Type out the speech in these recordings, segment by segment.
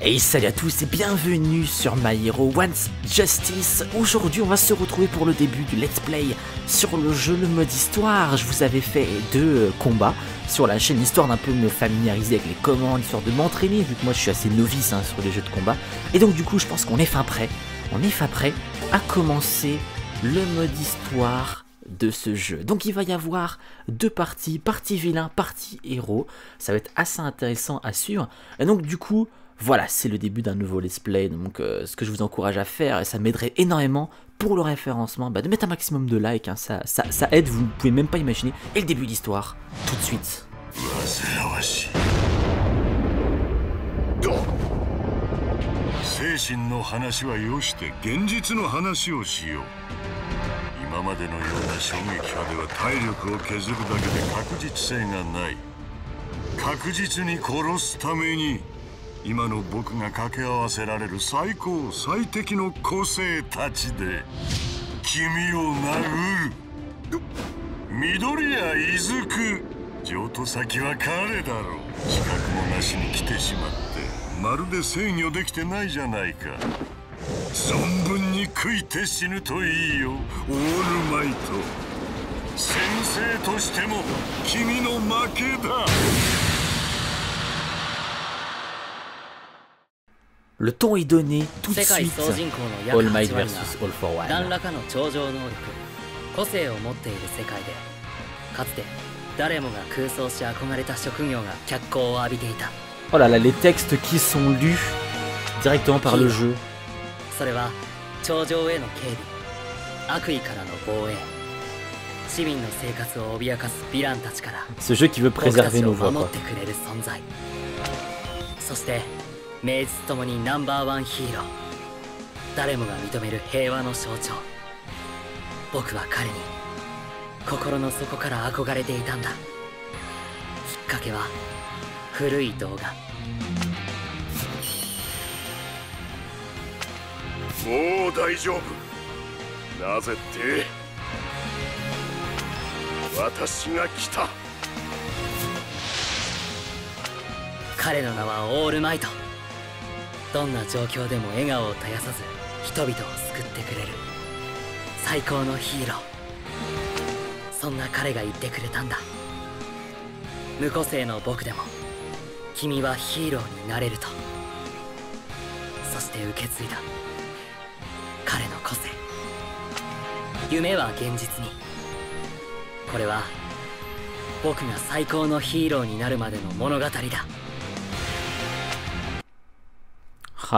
Et salut à tous et bienvenue sur My Hero One's Justice. Aujourd'hui on va se retrouver pour le début du Let's Play sur le jeu, le mode histoire. Je vous avais fait 2 combats sur la chaîne histoire, d'un peu me familiariser avec les commandes, histoire de m'entraîner, vu que moi je suis assez novice sur les jeux de combat. Et donc du coup je pense qu'on est fin prêt à commencer le mode histoire de ce jeu. Donc il va y avoir 2 parties, partie vilain, partie héros, ça va être assez intéressant à suivre. Et donc du coup, voilà, c'est le début d'un nouveau let's play, donc ce que je vous encourage à faire, et ça m'aiderait énormément pour le référencement, de mettre un maximum de likes, ça aide, vous ne pouvez même pas imaginer. Et le début de l'histoire, tout de suite. Le ton est donné tout de suite. All Might vs All For One. Oh là là, les textes qui sont lus directement par le jeu. Ce jeu qui veut préserver nos voix, quoi. Ah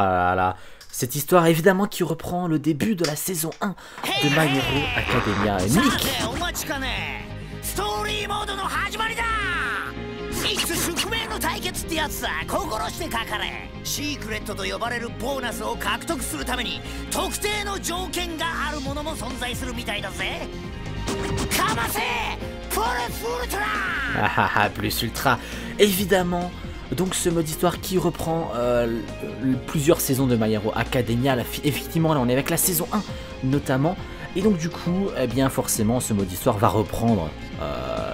là là, cette histoire évidemment qui reprend le début de la saison 1 de My Hero Academia. Nick. Plus ultra, évidemment. Donc ce mode histoire qui reprend plusieurs saisons de My Hero Academia. Effectivement là on est avec la saison 1 notamment. Et donc du coup, eh bien forcément ce mode histoire va reprendre,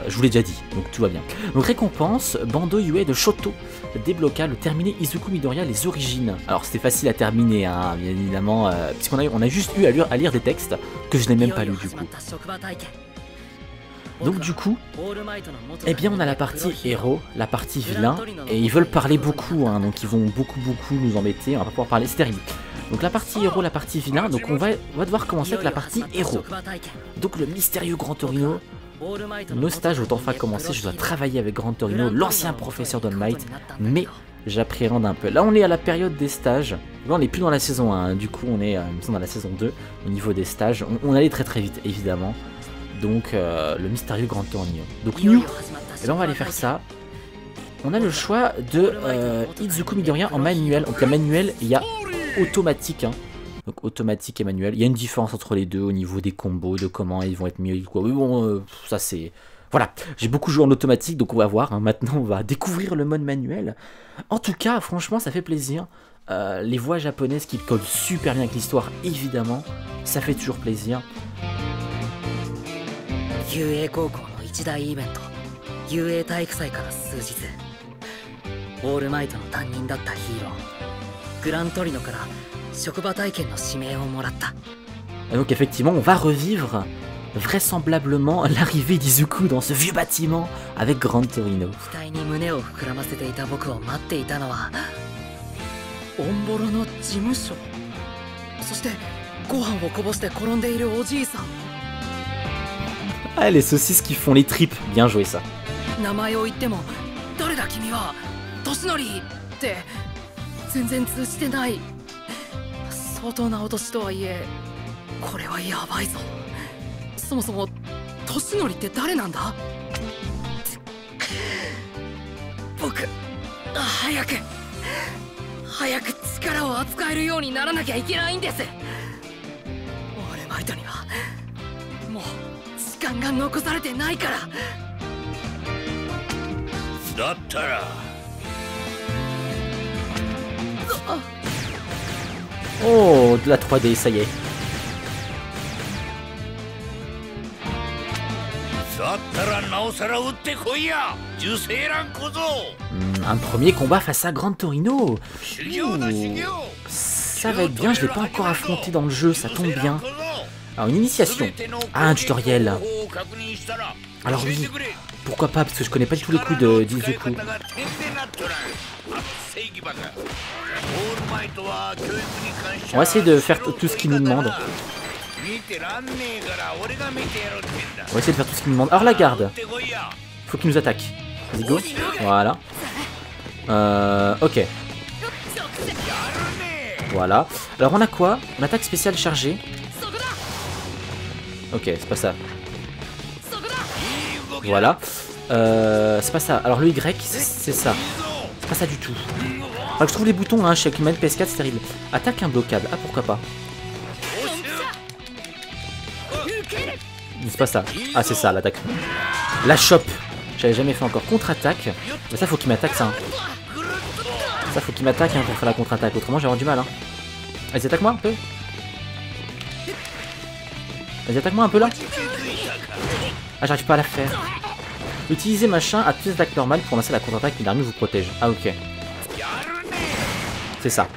je vous l'ai déjà dit, donc tout va bien. Donc récompense, Bando Yue de Shoto, débloquable, le terminé Izuku Midoriya, les origines. Alors c'était facile à terminer, bien évidemment, puisqu'on a juste eu à lire des textes que je n'ai même pas lu du coup. Donc du coup, eh bien on a la partie héros, la partie vilain, et ils veulent parler beaucoup, donc ils vont beaucoup nous embêter, on va pas pouvoir parler, c'est terrible. Donc la partie héros, la partie vilain, donc on va devoir commencer avec la partie héros. Donc le mystérieux Gran Torino, nos stages ont enfin commencé, je dois travailler avec Gran Torino, l'ancien professeur d'All Might, mais j'appréhende un peu. Là on est à la période des stages, là on n'est plus dans la saison 1, du coup on est dans la saison 2 au niveau des stages, on allait très vite évidemment. Donc le mystérieux Gran Torino. Donc nous, et ben on va aller faire ça. On a le choix de Izuku Midoriya en manuel. Donc il y a manuel et il y a automatique. Donc automatique et manuel. Il y a une différence entre les deux au niveau des combos, de comment ils vont être mieux. Mais bon, ça c'est... Voilà, j'ai beaucoup joué en automatique, donc on va voir. Maintenant on va découvrir le mode manuel. En tout cas, franchement ça fait plaisir. Les voix japonaises qui collent super bien avec l'histoire, évidemment. Ça fait toujours plaisir. 雄英体育祭から数日、オールマイトの担任だったヒーローグラントリノから職場体験の指名をもらった。 Donc effectivement, on va revivre vraisemblablement l'arrivée d'Izuku dans ce vieux bâtiment avec Gran Torino. Ah, les saucisses qui font les tripes, bien joué ça. Oh, de la 3D, ça y est. Un premier combat face à Gran Torino. Ça va être bien, je ne l'ai pas encore affronté dans le jeu, ça tombe bien. Alors une initiation. Ah, un tutoriel. Alors oui, pourquoi pas, parce que je connais pas du tout les coups d'Izuku. On va essayer de faire tout ce qu'il nous demande. On va essayer de faire tout ce qu'il nous demande. Alors la garde. Faut qu'il nous attaque. Vas-y, go. Voilà. Ok. Voilà. Alors on a quoi? On attaque spéciale chargée. Ok, c'est pas ça. Voilà. C'est pas ça. Alors le Y, c'est ça. C'est pas ça du tout. Alors je trouve les boutons, hein, chez Human PS4, c'est terrible. Attaque imbloquable. Ah, pourquoi pas. C'est pas ça. Ah, c'est ça, l'attaque. La chope. J'avais jamais fait encore. Contre-attaque. Mais ça, faut qu'il m'attaque, ça. Hein. Ça, faut qu'il m'attaque hein, pour faire la contre-attaque. Autrement, j'ai du mal. Hein. Vas-y, attaque-moi un peu. Vas-y, attaque-moi un peu, là. Ah, j'arrive pas à la faire. Utilisez machin à plus d'attaque normale pour lancer la contre-attaque et l'armure vous protège. Ah, ok. C'est ça.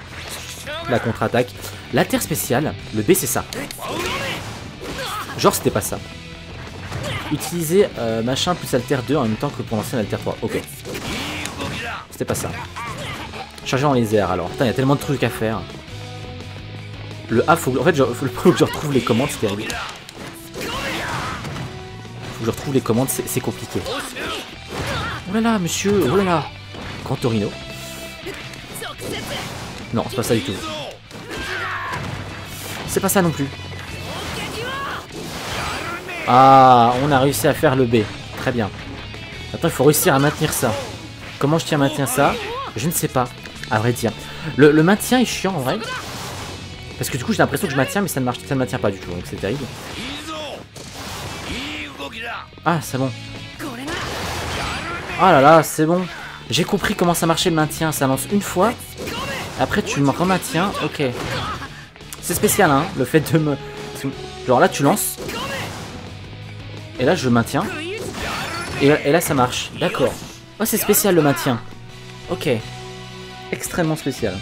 La contre-attaque. La terre spéciale. Le B, c'est ça. Genre c'était pas ça. Utiliser machin plus alter 2 en même temps que pour lancer un alter 3. Ok. C'était pas ça. Charger dans les airs alors. Putain, il y a tellement de trucs à faire. Le A, faut que... En fait, faut que je retrouve les commandes, c'est terrible. Faut que je retrouve les commandes, c'est compliqué. Oh là là, monsieur. Oh là là. Gran Torino. Non, c'est pas ça du tout. C'est pas ça non plus. Ah, on a réussi à faire le B. Très bien. Maintenant, il faut réussir à maintenir ça. Comment je tiens à maintenir ça? Je ne sais pas, à vrai dire. Le maintien est chiant, en vrai. Parce que du coup, j'ai l'impression que je maintiens, mais ça ne maintient pas du tout. Donc, c'est terrible. Ah, c'est bon. Ah là là, c'est bon. J'ai compris comment ça marchait le maintien. Ça lance une fois. Après, tu me remaintiens. Ok. C'est spécial, hein, le fait de me... Genre là, tu lances... Et là, je maintiens. Et là, ça marche. D'accord. Oh, c'est spécial le maintien. Ok. Extrêmement spécial.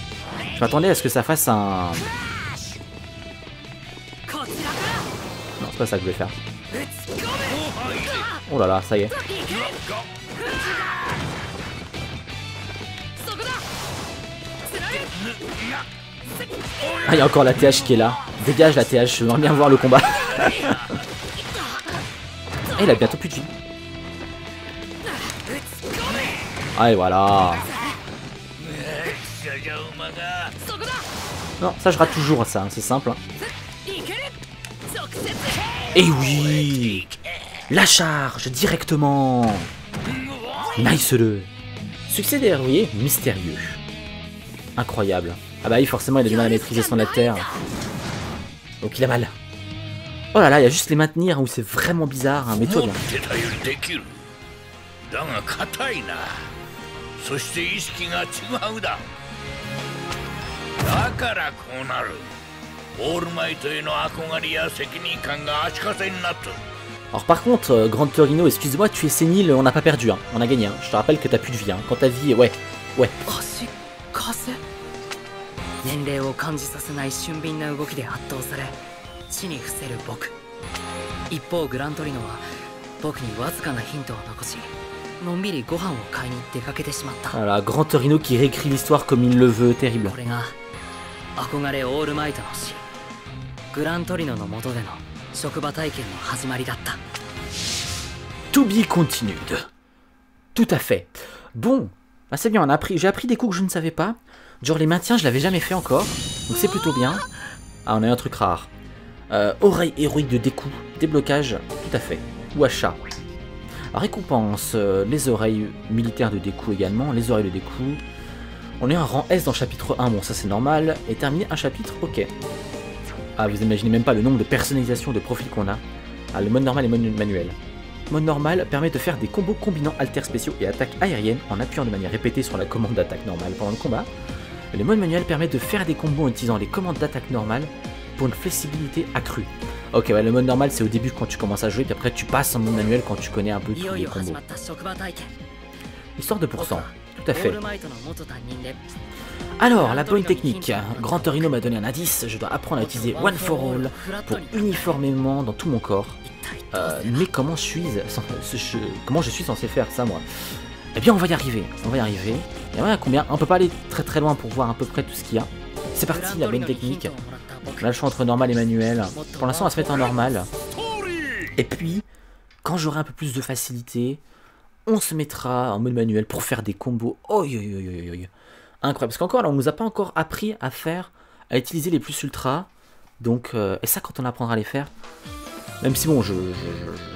Je m'attendais à ce que ça fasse un... Non, c'est pas ça que je vais faire. Oh là là, ça y est. Ah, il y a encore la TH qui est là. Dégage la TH, je veux bien voir le combat. Et il a bientôt plus de vie. Allez, voilà. Non, ça je rate toujours ça, hein, c'est simple. Hein. Et oui, la charge directement. Nice le. Succès d'héroïque mystérieux. Incroyable. Ah bah oui, forcément il a du mal à maîtriser son alter. Donc il a mal. Oh là là, il y a juste les maintenir hein, où c'est vraiment bizarre, hein, mais toi bien. Alors par contre, Gran Torino, excuse-moi, tu es sénile, on n'a pas perdu, hein. On a gagné, hein. Je te rappelle que t'as plus de vie, hein. Quand ta vie, ouais, ouais. Voilà, Gran Torino qui réécrit l'histoire comme il le veut, terrible. To be continued. Tout à fait. Bon, bah c'est bien, on a appris, j'ai appris des coups que je ne savais pas. Genre les maintiens, je l'avais jamais fait encore. Donc c'est plutôt bien. Ah, on a eu un truc rare. Oreille héroïque de Deku, déblocage, tout à fait. Ou achat. Alors, récompense, les oreilles militaires de Deku également, les oreilles de Deku. On est un rang S dans chapitre 1, bon ça c'est normal. Et terminer un chapitre, ok. Ah, vous imaginez même pas le nombre de personnalisations de profils qu'on a. Ah, le mode normal et mode manuel. Mode normal permet de faire des combos combinant alters spéciaux et attaques aériennes en appuyant de manière répétée sur la commande d'attaque normale pendant le combat. Le mode manuel permet de faire des combos en utilisant les commandes d'attaque normale pour une flexibilité accrue. Ok, ouais, le mode normal c'est au début quand tu commences à jouer, puis après tu passes en mode manuel quand tu connais un peu tous les combos. Histoire de pourcent, tout à fait. Alors, la bonne technique. Gran Torino m'a donné un indice, je dois apprendre à utiliser One For All pour uniformément dans tout mon corps. Mais comment je suis censé faire ça, moi? Eh bien, on va y arriver, on va y arriver. Et ouais, combien? On peut pas aller très très loin pour voir à peu près tout ce qu'il y a. C'est parti, la bonne technique. Là, je suis entre normal et manuel. Pour l'instant, on va se mettre en normal. Et puis, quand j'aurai un peu plus de facilité, on se mettra en mode manuel pour faire des combos. Oi, oi, oi, oi. Incroyable. Parce qu'encore, là, on nous a pas encore appris à faire, à utiliser les plus ultra. Donc, et ça, quand on apprendra à les faire. Même si, bon, je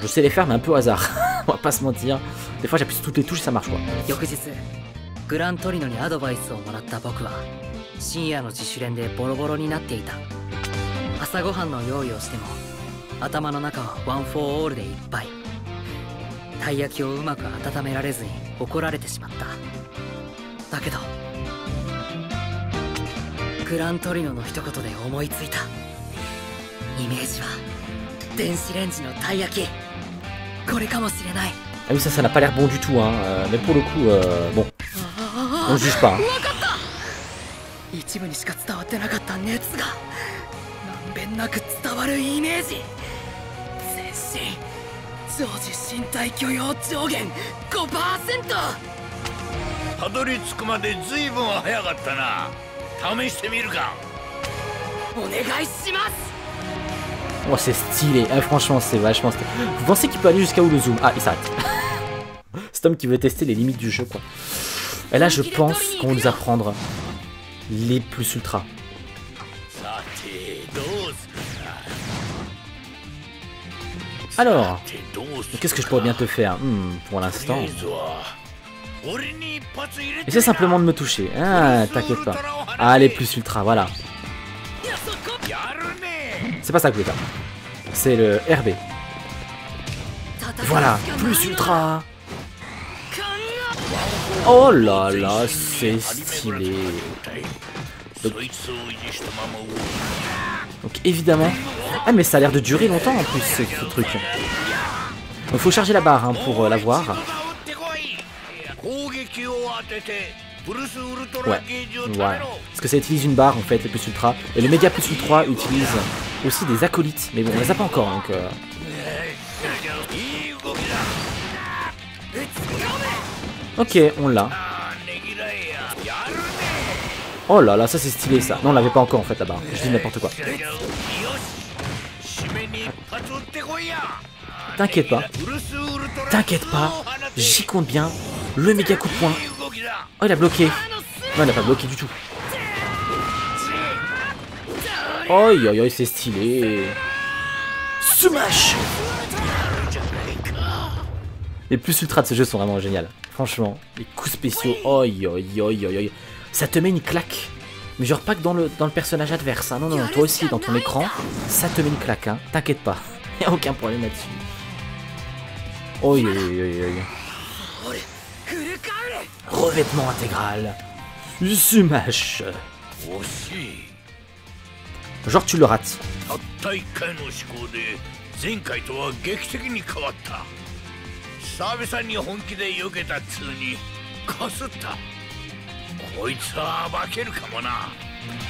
sais les faire, mais un peu au hasard. On va pas se mentir. Des fois, j'appuie sur toutes les touches et ça marche, quoi. Ah oui, ça n'a pas l'air bon du tout, hein. Mais pour le coup, bon, on ne juge pas, hein. Oh, c'est stylé, ah, franchement c'est vachement stylé. Vous pensez qu'il peut aller jusqu'à où le zoom? Ah, il s'arrête. Cet homme qui veut tester les limites du jeu, quoi. Et là je pense qu'on va nous apprendre les plus ultra. Alors, qu'est-ce que je pourrais bien te faire? Pour l'instant. Essaie simplement de me toucher. Ah, t'inquiète pas. Ah, les plus ultra, voilà. C'est pas ça que je veux faire. C'est le RB. Voilà, plus ultra. Oh là là, c'est stylé. Donc évidemment... Ah mais ça a l'air de durer longtemps en plus ce truc. Donc faut charger la barre, hein, pour la voir. Ouais, voilà. Parce que ça utilise une barre en fait, les plus ultra. Et le méga plus ultra utilise aussi des acolytes. Mais bon, on les a pas encore, donc... Ok, on l'a. Oh là là, ça c'est stylé ça. Non, on l'avait pas encore en fait là-bas. Je dis n'importe quoi. T'inquiète pas. T'inquiète pas. J'y compte bien. Le méga coup de poing. Oh, il a bloqué. Non, il n'a pas bloqué du tout. Oh, c'est stylé. Smash! Les plus ultra de ce jeu sont vraiment géniaux. Franchement, les coups spéciaux. Ça te met une claque. Mais genre pas que dans le personnage adverse, hein. Non, non, non, toi aussi dans ton écran, ça te met une claque, hein. T'inquiète pas, y'a aucun problème là-dessus. Revêtement intégral. Smash. Genre tu le rates. 前回とは劇的に変わった。久々に本気で避けたっつうにかすった。こいつは化けるかもな。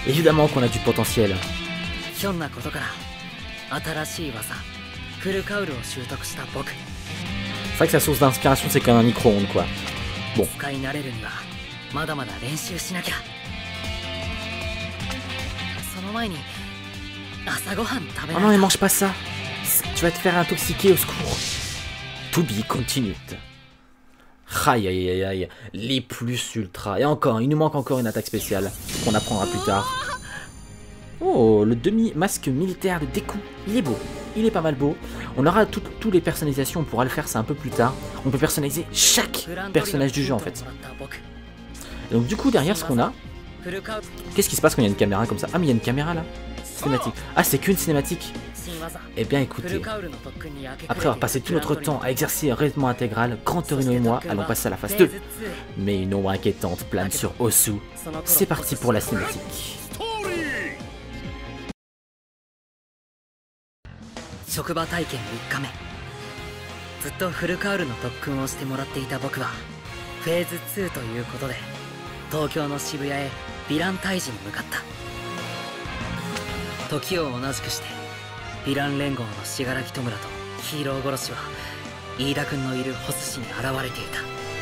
Évidemment qu'on a du potentiel. ひょんなことから新しい技フルカウルを習得した僕。 C'est vrai que sa source d'inspiration c'est comme un micro-ondes quoi. Bon. 使い慣れるにはまだまだ練習しなきゃ。その前に朝ごはん食べないと。 Oh non, mais mange pas ça. Tu vas te faire intoxiquer, au secours. To be continued. Aïe aïe aïe aïe, les plus ultra. Et encore, il nous manque encore une attaque spéciale qu'on apprendra plus tard. Oh, le demi-masque militaire de Deku, il est beau, il est pas mal beau. On aura toutes les personnalisations, on pourra le faire ça un peu plus tard. On peut personnaliser chaque personnage du jeu en fait. Et donc du coup, derrière ce qu'on a, qu'est-ce qui se passe quand il y a une caméra comme ça? Ah mais il y a une caméra là. Cinématique. Ah, c'est qu'une cinématique. Eh bien écoutez, après avoir passé tout notre temps à exercer un rythme intégral, Gran Torino et moi allons passer à la phase 2. Mais une ombre inquiétante plane sur Osu. C'est parti pour la cinématique.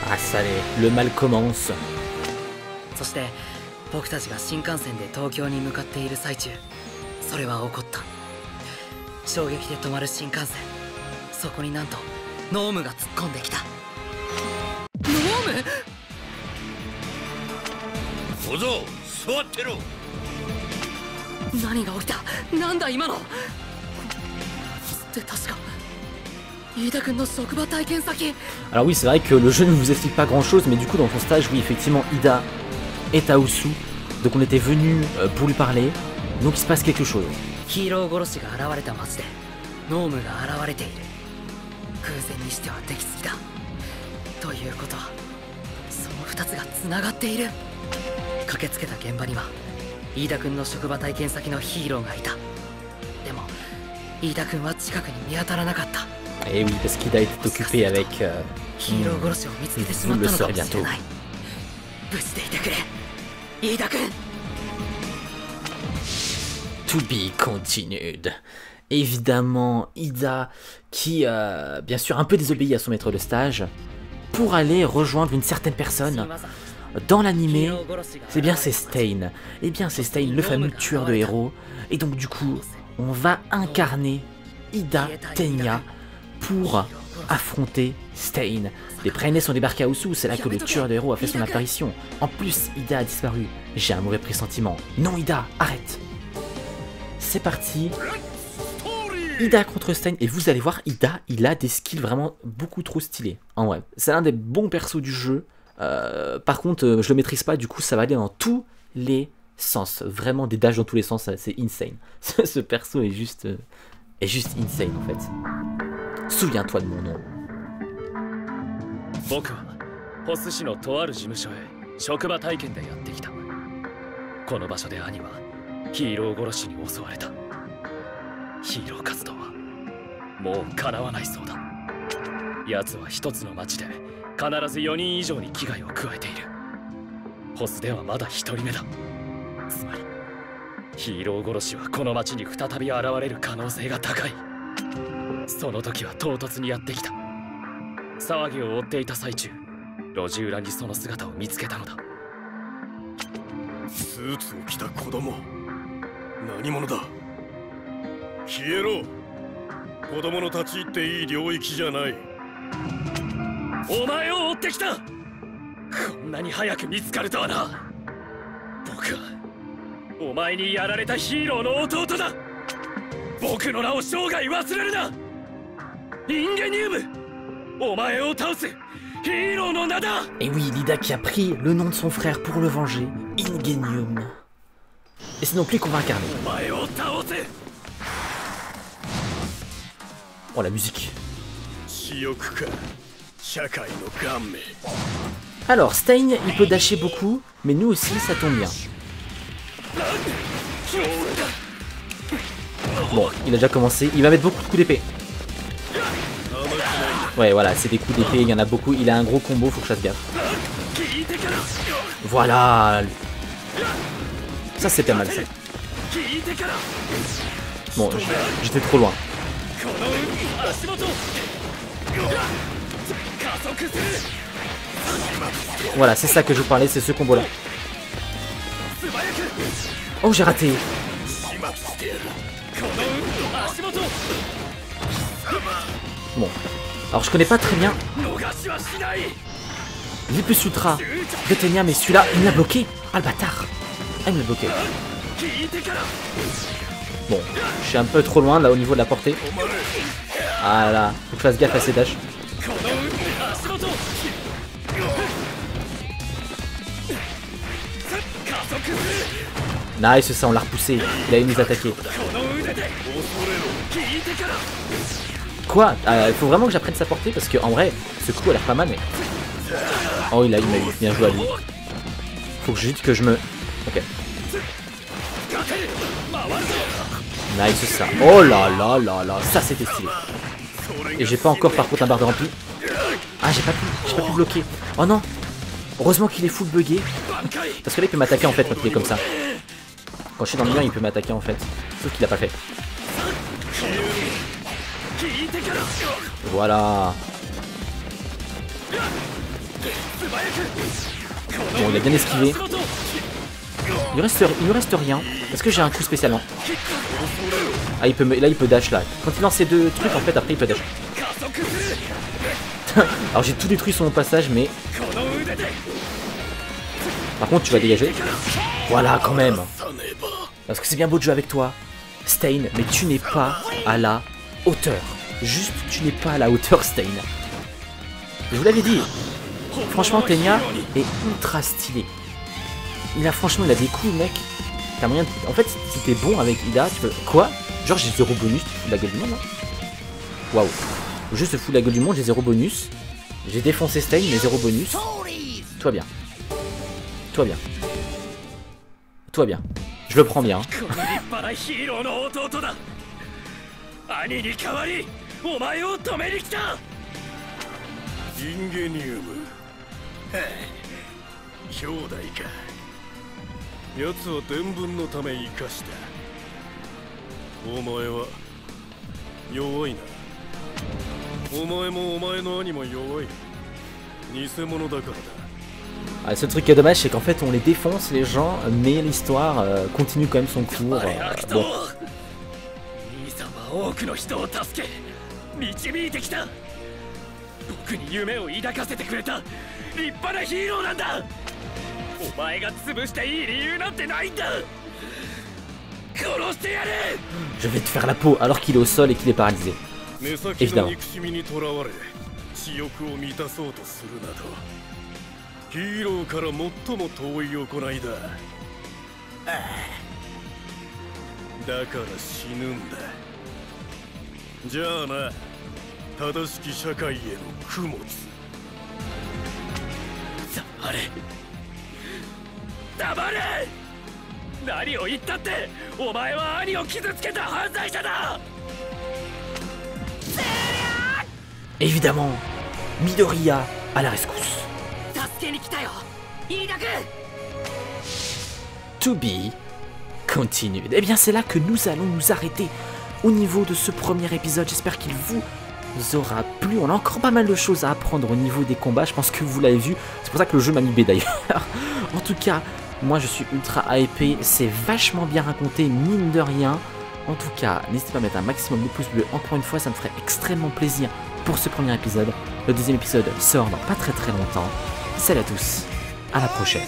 Ah ça allez, le mal commence. Alors oui, c'est vrai que le jeu ne vous explique pas grand chose, mais du coup dans son stage, oui effectivement Ida est à Osu, donc on était venu pour lui parler, donc il se passe quelque chose. Et oui, parce qu'Ida était occupé avec vous le saurez bientôt. To be continued. Évidemment, Ida qui, bien sûr, un peu désobéit à son maître de stage pour aller rejoindre une certaine personne. Dans l'animé, c'est bien Stain. Et bien c'est Stain, le fameux tueur de héros. Et donc du coup, on va incarner Ida Tenya pour affronter Stain. Les Prenes sont débarqués à Osu, c'est là que le tueur de héros a fait son apparition. En plus, Ida a disparu. J'ai un mauvais pressentiment. Non Ida, arrête. C'est parti. Ida contre Stain, et vous allez voir, Ida, il a des skills vraiment beaucoup trop stylés. En vrai, c'est l'un des bons persos du jeu. Par contre, je le maîtrise pas, du coup ça va aller dans tous les sens. Vraiment des dashs dans tous les sens, c'est insane. Ce perso est juste insane en fait. Souviens-toi de mon nom. Et oui, Ida qui a pris le nom de son frère pour le venger, Ingenium. Et c'est donc lui qu'on va incarner. Oh la musique. Alors, Stain, il peut dasher beaucoup, mais nous aussi, ça tombe bien. Bon, il a déjà commencé, il va mettre beaucoup de coups d'épée. Ouais, voilà, c'est des coups d'épée, il y en a beaucoup. Il a un gros combo, faut que je fasse gaffe. Voilà. Ça, c'était mal, ça. Bon, j'étais trop loin. Voilà, c'est ça que je vous parlais, c'est ce combo-là. Oh, j'ai raté. Bon. Alors, je connais pas très bien. Vipus Ultra de Tenya, mais celui-là, il me l'a bloqué. Ah, le bâtard. Ah, il me l'a bloqué. Bon, je suis un peu trop loin, là, au niveau de la portée. Ah là, faut que je fasse gaffe à ces dashs. Nice, ça, on l'a repoussé. Il a eu nous attaquer. Quoi? Il faut vraiment que j'apprenne sa portée parce que en vrai, ce coup a l'air pas mal, mais. Oh, il m'a eu. Bien joué à lui. Faut que juste que je me. Ok. Nice, ça. Oh là là là là, ça c'était stylé. Et j'ai pas encore par contre un barre de rempli. Ah, j'ai pas pu bloquer. Oh non! Heureusement qu'il est full buggé. Parce que là, il peut m'attaquer en fait quand il est comme ça. Quand je suis dans le mur, il peut m'attaquer en fait. Sauf qu'il l'a pas fait. Voilà. Bon, il a bien esquivé. Il ne reste rien. Est-ce que j'ai un coup spécialement? Ah, là, il peut dash là. Quand il lance ces deux trucs, en fait, après, il peut dash. Alors, j'ai tout détruit sur mon passage, mais... Par contre, tu vas dégager. Voilà, quand même. Parce que c'est bien beau de jouer avec toi, Stain, mais tu n'es pas à la hauteur. Juste, tu n'es pas à la hauteur, Stain. Je vous l'avais dit. Franchement, Tenya est ultra stylé. Il a des coups, mec. T'as moyen de... En fait, si t'es bon avec Ida, tu peux... Quoi? Genre, j'ai 0 bonus, tu fous la gueule du monde, là. Waouh. Je te fous la gueule du monde, j'ai 0 bonus. J'ai défoncé Stain, mais 0 bonus. Toi bien. Toi bien. Toi bien. Je le prends bien. Ingenium. Ah, ce truc qui est dommage, c'est qu'en fait on les défonce les gens, mais l'histoire continue quand même son cours. Bon. Je vais te faire la peau alors qu'il est au sol et qu'il est paralysé. Évidemment. Évidemment, Midoriya à la rescousse. To be continued. Et bien c'est là que nous allons nous arrêter au niveau de ce premier épisode. J'espère qu'il vous aura plu. On a encore pas mal de choses à apprendre au niveau des combats. Je pense que vous l'avez vu. C'est pour ça que le jeu m'a mis d'ailleurs. En tout cas, moi je suis ultra hypé. C'est vachement bien raconté, mine de rien. En tout cas, n'hésitez pas à mettre un maximum de pouces bleus. Encore une fois, ça me ferait extrêmement plaisir pour ce premier épisode. Le deuxième épisode sort dans pas très très longtemps. Salut à tous, à la prochaine.